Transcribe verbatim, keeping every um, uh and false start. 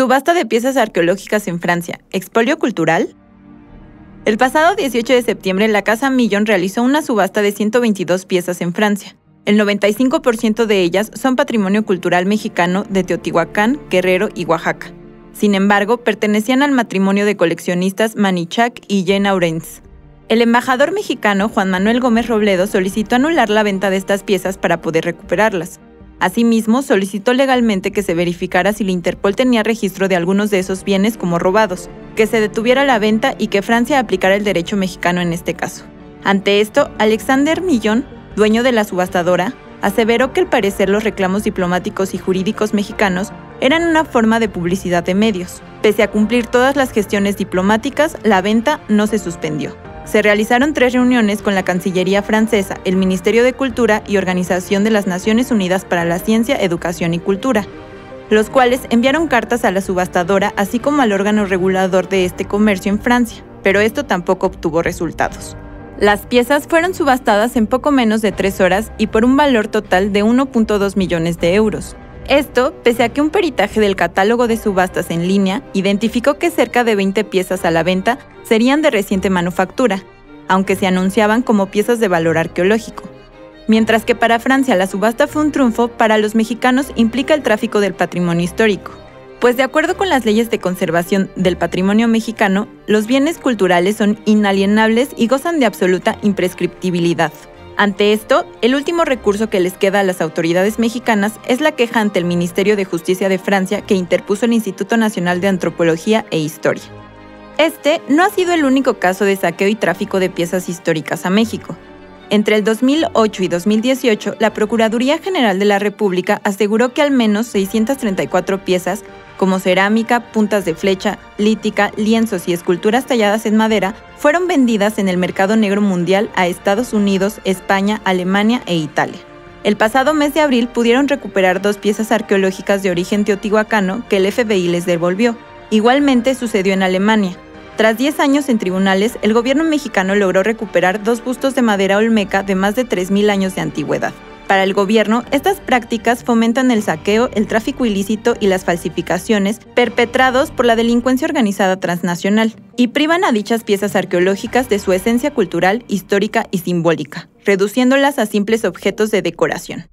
Subasta de piezas arqueológicas en Francia, ¿expolio cultural? El pasado dieciocho de septiembre, la Casa Millón realizó una subasta de ciento veintidós piezas en Francia. El noventa y cinco por ciento de ellas son patrimonio cultural mexicano de Teotihuacán, Guerrero y Oaxaca. Sin embargo, pertenecían al matrimonio de coleccionistas Manny Chac y Jean Laurentz. El embajador mexicano Juan Manuel Gómez Robledo solicitó anular la venta de estas piezas para poder recuperarlas. Asimismo, solicitó legalmente que se verificara si la Interpol tenía registro de algunos de esos bienes como robados, que se detuviera la venta y que Francia aplicara el derecho mexicano en este caso. Ante esto, Alexander Millón, dueño de la subastadora, aseveró que al parecer los reclamos diplomáticos y jurídicos mexicanos eran una forma de publicidad de medios. Pese a cumplir todas las gestiones diplomáticas, la venta no se suspendió. Se realizaron tres reuniones con la Cancillería francesa, el Ministerio de Cultura y Organización de las Naciones Unidas para la Ciencia, Educación y Cultura, los cuales enviaron cartas a la subastadora así como al órgano regulador de este comercio en Francia, pero esto tampoco obtuvo resultados. Las piezas fueron subastadas en poco menos de tres horas y por un valor total de uno punto dos millones de euros. Esto, pese a que un peritaje del catálogo de subastas en línea identificó que cerca de veinte piezas a la venta serían de reciente manufactura, aunque se anunciaban como piezas de valor arqueológico. Mientras que para Francia la subasta fue un triunfo, para los mexicanos implica el tráfico del patrimonio histórico, pues de acuerdo con las leyes de conservación del patrimonio mexicano, los bienes culturales son inalienables y gozan de absoluta imprescriptibilidad. Ante esto, el último recurso que les queda a las autoridades mexicanas es la queja ante el Ministerio de Justicia de Francia que interpuso el Instituto Nacional de Antropología e Historia. Este no ha sido el único caso de saqueo y tráfico de piezas históricas a México. Entre el dos mil ocho y dos mil dieciocho, la Procuraduría General de la República aseguró que al menos seiscientas treinta y cuatro piezas, como cerámica, puntas de flecha, lítica, lienzos y esculturas talladas en madera, fueron vendidas en el mercado negro mundial a Estados Unidos, España, Alemania e Italia. El pasado mes de abril pudieron recuperar dos piezas arqueológicas de origen teotihuacano que el F B I les devolvió. Igualmente sucedió en Alemania. Tras diez años en tribunales, el gobierno mexicano logró recuperar dos bustos de madera olmeca de más de tres mil años de antigüedad. Para el gobierno, estas prácticas fomentan el saqueo, el tráfico ilícito y las falsificaciones perpetrados por la delincuencia organizada transnacional y privan a dichas piezas arqueológicas de su esencia cultural, histórica y simbólica, reduciéndolas a simples objetos de decoración.